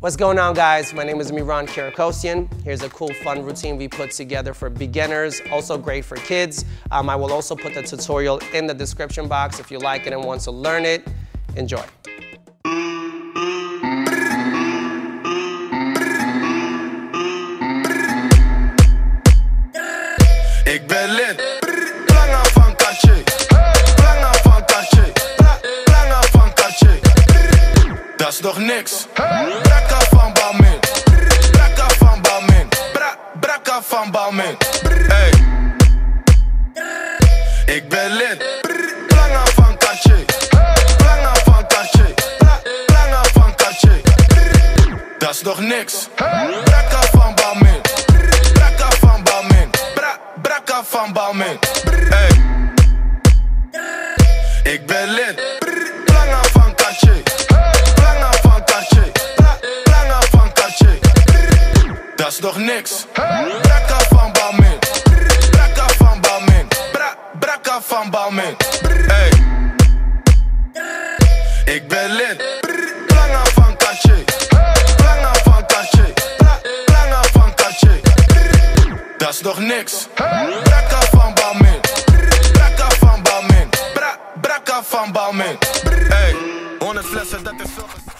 What's going on, guys? My name is Mihran Kirakosian. Here's a cool, fun routine we put together for beginners, also great for kids. I will also put the tutorial in the description box if you like it and want to learn it. Enjoy. Ik ben lid, langer van Cache, langer van Cache, langer van Cache. Dat is nog niks. Brakka van Balmain, brakka van Balmain, brakka van Balmain. Hey, ik ben lid, langer van Cache, langer van Cache, langer van Cache. Dat is nog niks. Brakka van Balmain, brakka van Balmain. Brakka van Balmain. Hey, ik ben lid, langer van Cache, langer van Cache, langer van Cache. Dat is nog niks. Brakka van Balmain, brakka van Balmain, brakka van Balmain. Hey, ik ben lid, langer van Cache, langer van Cache, langer van Cache. Dat is nog niks. Brakka van Balmain, brakka van Balmain, brakka van Balmain. Hey, 100 flessen, dat is zo.